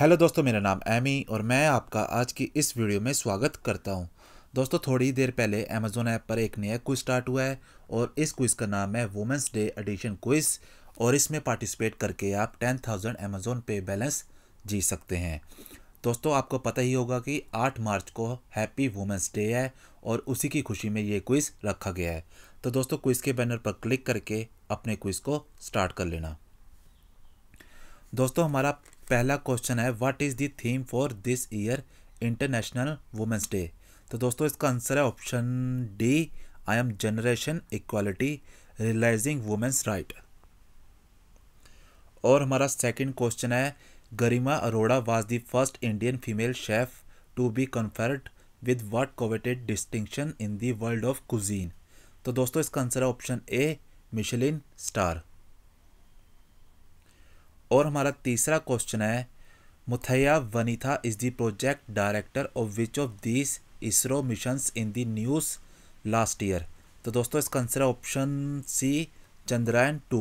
Hello दोस्तों, मेरा नाम एमी और मैं आपका आज की इस वीडियो में स्वागत करता हूं। दोस्तों, थोड़ी देर पहले अमेज़न ऐप पर एक नया क्विज स्टार्ट हुआ है और इस क्विज़ का नाम है वुमेंस डे एडिशन क्विज़ और इसमें पार्टिसिपेट करके आप 10,000 अमेज़न पे बैलेंस जीत सकते हैं। दोस्तों, आपको पता ही होगा कि 8 मार्च को हैप्पी वुमेंस डे है और उसी की खुशी में ये क्विज़ रखा गया है। तो दोस्तों, क्विज़ के बैनर पर क्लिक करके अपने क्विज़ को स्टार्ट कर लेना। दोस्तों, हमारा पहला क्वेश्चन है what is the theme for this year international women's day. तो दोस्तों, इसका आंसर है option D, I am generation equality realising women's right. और हमारा सेकंड क्वेश्चन है Garima Arora was the first Indian female chef to be conferred with what coveted distinction in the world of cuisine. तो दोस्तों, इसका आंसर है option A, Michelin star. और हमारा तीसरा क्वेश्चन है Muthayya Vanitha is the project director of which of these ISRO missions in the news last year. तो दोस्तों, इसका आंसर है ऑप्शन सी, चंद्रयान 2।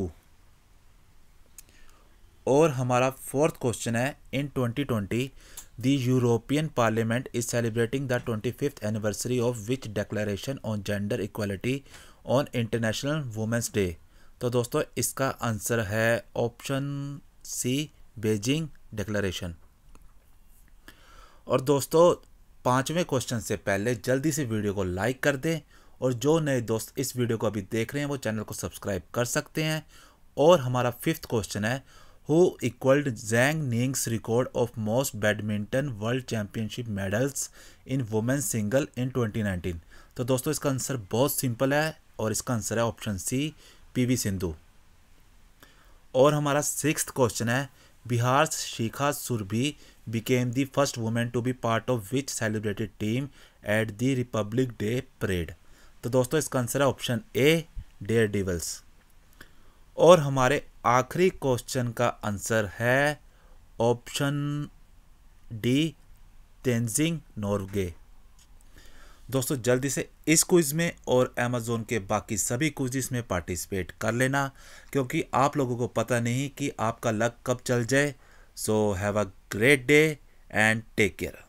और हमारा फोर्थ क्वेश्चन है in 2020 the European Parliament is celebrating the 25th anniversary of which declaration on gender equality on international women's day. तो दोस्तों, इसका आंसर है ऑप्शन सी, बेजिंग डिक्लेरेशन। और दोस्तों, पांचवें क्वेश्चन से पहले जल्दी से वीडियो को लाइक कर दें और जो नए दोस्त इस वीडियो को अभी देख रहे हैं वो चैनल को सब्सक्राइब कर सकते हैं। और हमारा फिफ्थ क्वेश्चन है who equalled Zhang Ning's record of most badminton world championship medals in women's single in 2019। तो दोस्तों, इसका आंसर बहुत सिंपल है और इसका आंसर है ऑप्शन सी, PV सिंधु। और हमारा सिक्स्थ क्वेश्चन है Bihar Shikha Surabhi became the first women to be part of which celebrated team at the Republic Day parade. तो दोस्तों, इसका आंसर है ऑप्शन ए, डेयर डेविल्स। और हमारे आखिरी क्वेश्चन का आंसर है ऑप्शन डी, तेंजिंग नॉर्गे। दोस्तों, जल्दी से इस क्विज़ में और अमेज़न के बाकी सभी क्विज़ में पार्टिसिपेट कर लेना क्योंकि आप लोगों को पता नहीं कि आपका लक कब चल जाए। So have a great day and take care.